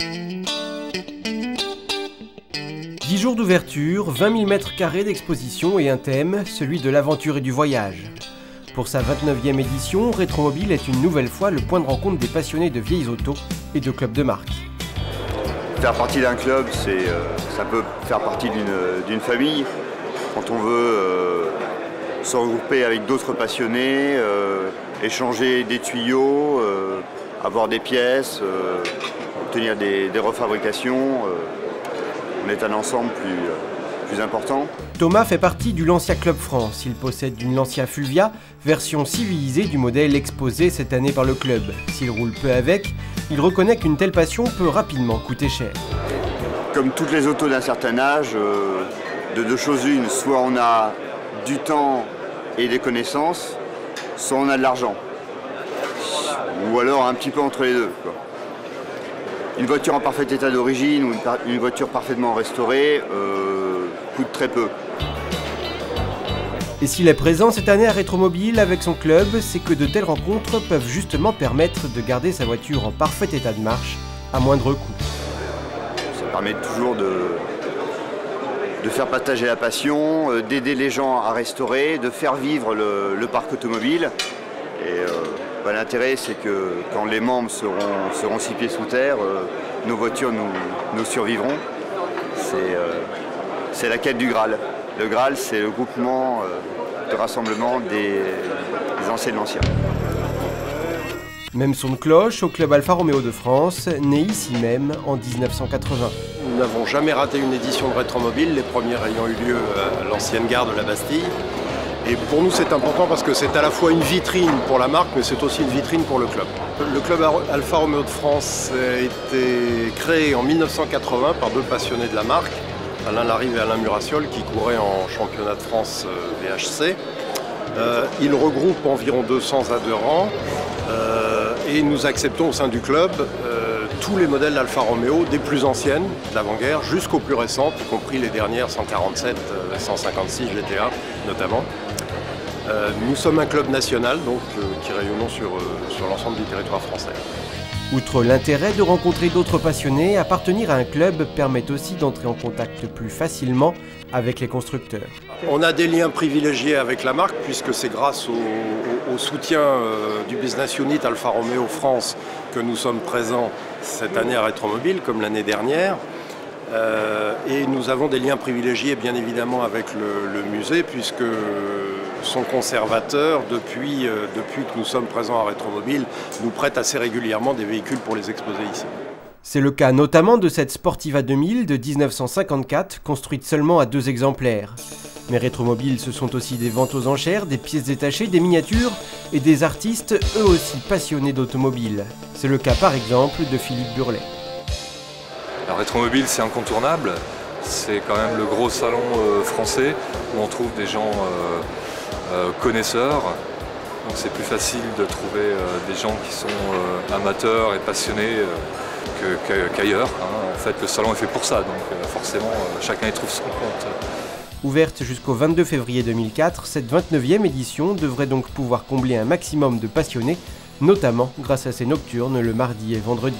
10 jours d'ouverture, 20 000 m² d'exposition et un thème, celui de l'aventure et du voyage. Pour sa 29e édition, Rétromobile est une nouvelle fois le point de rencontre des passionnés de vieilles autos et de clubs de marque. Faire partie d'un club, ça peut faire partie d'une famille. Quand on veut se regrouper avec d'autres passionnés, échanger des tuyaux, avoir des pièces, obtenir des refabrications, on est un ensemble plus important. Thomas fait partie du Lancia Club France. Il possède une Lancia Fulvia, version civilisée du modèle exposé cette année par le club. S'il roule peu avec, il reconnaît qu'une telle passion peut rapidement coûter cher. Comme toutes les autos d'un certain âge, de deux choses une, soit on a du temps et des connaissances, soit on a de l'argent. Ou alors un petit peu entre les deux, quoi. Une voiture en parfait état d'origine ou une voiture parfaitement restaurée coûte très peu. Et s'il est présent cette année à Rétromobile avec son club, c'est que de telles rencontres peuvent justement permettre de garder sa voiture en parfait état de marche à moindre coût. Ça permet toujours de faire partager la passion, d'aider les gens à restaurer, de faire vivre le parc automobile. Et, l'intérêt, c'est que quand les membres seront 6 pieds sous terre, nos voitures nous survivront. C'est la quête du Graal. Le Graal, c'est le groupement de rassemblement des anciens de l'ancien. Même son de cloche au club Alfa Romeo de France, né ici même en 1980. Nous n'avons jamais raté une édition de Rétromobile, les premières ayant eu lieu à l'ancienne gare de la Bastille. Et pour nous, c'est important parce que c'est à la fois une vitrine pour la marque, mais c'est aussi une vitrine pour le club. Le club Alfa Romeo de France a été créé en 1980 par deux passionnés de la marque, Alain Larive et Alain Murassiol, qui couraient en championnat de France VHC. Ils regroupent environ 200 adhérents et nous acceptons au sein du club tous les modèles d'Alfa Romeo, des plus anciennes, d'avant-guerre, jusqu'aux plus récentes, y compris les dernières 147, 156 GTA notamment. Nous sommes un club national donc, qui rayonnons sur l'ensemble du territoire français. Outre l'intérêt de rencontrer d'autres passionnés, appartenir à un club permet aussi d'entrer en contact plus facilement avec les constructeurs. On a des liens privilégiés avec la marque puisque c'est grâce au soutien du business unit Alfa Romeo France que nous sommes présents cette année à Rétromobile comme l'année dernière. Et nous avons des liens privilégiés bien évidemment avec le musée puisque son conservateur, depuis que nous sommes présents à Rétromobile, nous prête assez régulièrement des véhicules pour les exposer ici. C'est le cas notamment de cette Sportiva 2000 de 1954, construite seulement à 2 exemplaires. Mais Rétromobile, ce sont aussi des ventes aux enchères, des pièces détachées, des miniatures et des artistes, eux aussi passionnés d'automobile. C'est le cas par exemple de Philippe Burlet. Alors Rétromobile, c'est incontournable, c'est quand même le gros salon français où on trouve des gens connaisseurs, donc c'est plus facile de trouver des gens qui sont amateurs et passionnés qu'ailleurs. En fait, le salon est fait pour ça, donc forcément chacun y trouve son compte. Ouverte jusqu'au 22 février 2004, cette 29e édition devrait donc pouvoir combler un maximum de passionnés, notamment grâce à ses nocturnes le mardi et vendredi.